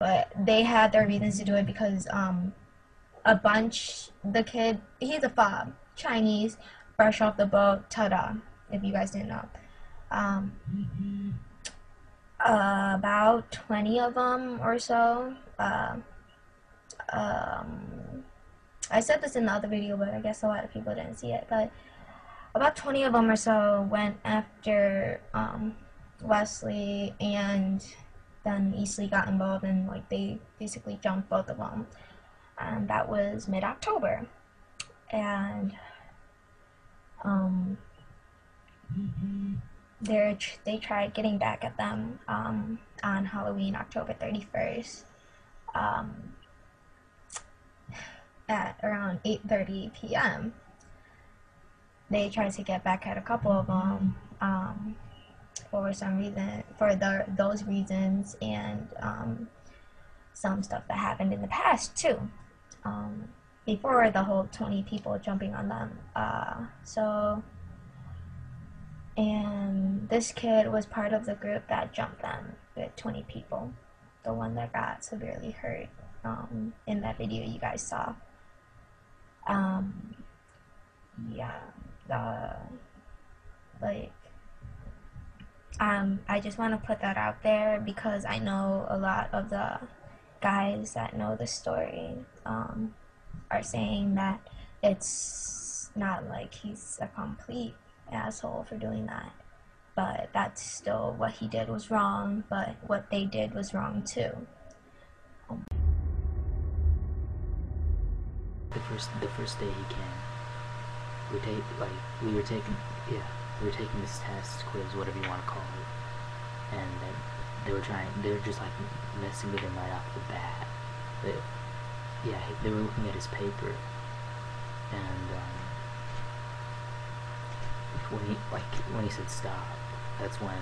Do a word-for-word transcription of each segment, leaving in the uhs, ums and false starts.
but they had their reasons to do it because um, a bunch, the kid, he's a fob, Chinese, fresh off the boat, ta-da, if you guys didn't know. Um, mm-hmm. uh, about twenty of them or so. Uh, um, I said this in the other video, but I guess a lot of people didn't see it, but about twenty of them or so went after um, Wesley, and then Easley got involved, and like they basically jumped both of them. And that was mid-October, and um, mm-hmm. they they tried getting back at them um, on Halloween, October thirty-first, um, at around eight thirty p m They tried to get back at a couple of them um, for some reason, for the, those reasons, and um, some stuff that happened in the past too, um, before the whole twenty people jumping on them. Uh, so, and this kid was part of the group that jumped them with twenty people, the one that got severely hurt um, in that video you guys saw. Um, yeah. Uh, like, um, I just want to put that out there because I know a lot of the guys that know the story um, are saying that it's not like he's a complete asshole for doing that, but that's still, what he did was wrong, but what they did was wrong too. Um. The first, the first day he came. We take like we were taking yeah we were taking this test, quiz, whatever you want to call it, and they, they were trying they were just like messing with him right off the bat. But yeah, they were looking at his paper, and um, when he like when he said stop, that's when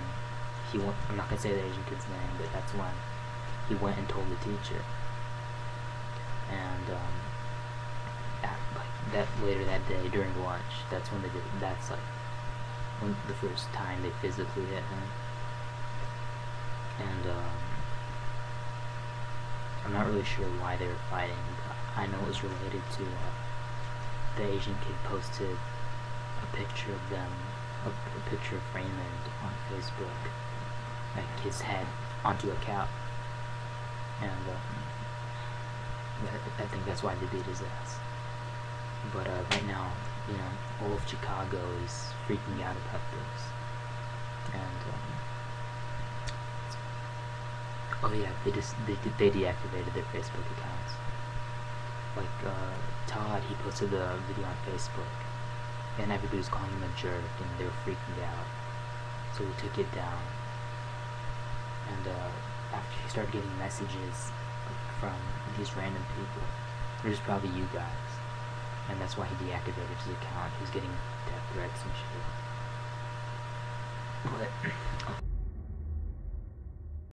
he went. I'm not gonna say the Asian kid's name, but that's when he went and told the teacher, and. Um, That later that day during lunch, that's when they did. That's like when the first time they physically hit him. And um, I'm not really sure why they were fighting. But I know it was related to uh, the Asian kid posted a picture of them, a, a picture of Raymond on Facebook, like his head onto a couch, and um, I think that's why they beat his ass. But uh, right now, you know, all of Chicago is freaking out about this. And um, oh yeah, they just they they deactivated their Facebook accounts. Like uh, Todd, he posted the video on Facebook, and everybody was calling him a jerk, and they were freaking out. So we took it down. And uh, after he started getting messages like, from these random people, there's probably you guys. And that's why he deactivated his account. He's getting death threats and shit. But